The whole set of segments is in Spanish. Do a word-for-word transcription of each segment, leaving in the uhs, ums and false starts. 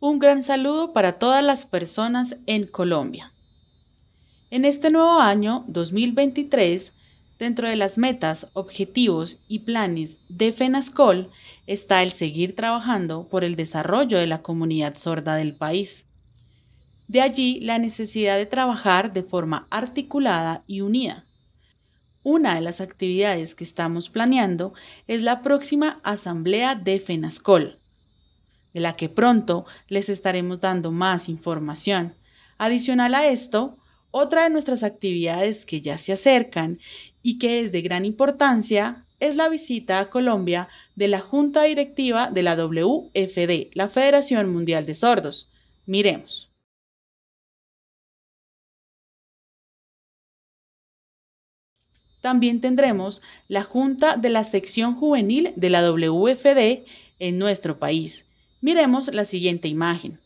Un gran saludo para todas las personas en Colombia. En este nuevo año dos mil veintitrés, dentro de las metas, objetivos y planes de FENASCOL está el seguir trabajando por el desarrollo de la comunidad sorda del país. De allí la necesidad de trabajar de forma articulada y unida. Una de las actividades que estamos planeando es la próxima asamblea de FENASCOL, de la que pronto les estaremos dando más información. Adicional a esto, otra de nuestras actividades que ya se acercan y que es de gran importancia es la visita a Colombia de la Junta Directiva de la W F D, la Federación Mundial de Sordos. Miremos. También tendremos la Junta de la Sección Juvenil de la W F D en nuestro país. Miremos la siguiente imagen.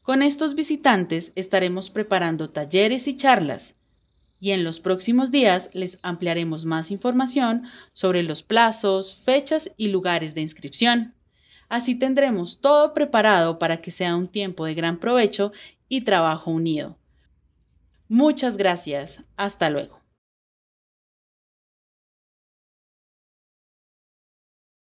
Con estos visitantes estaremos preparando talleres y charlas, y en los próximos días les ampliaremos más información sobre los plazos, fechas y lugares de inscripción. Así tendremos todo preparado para que sea un tiempo de gran provecho y trabajo unido. Muchas gracias. Hasta luego.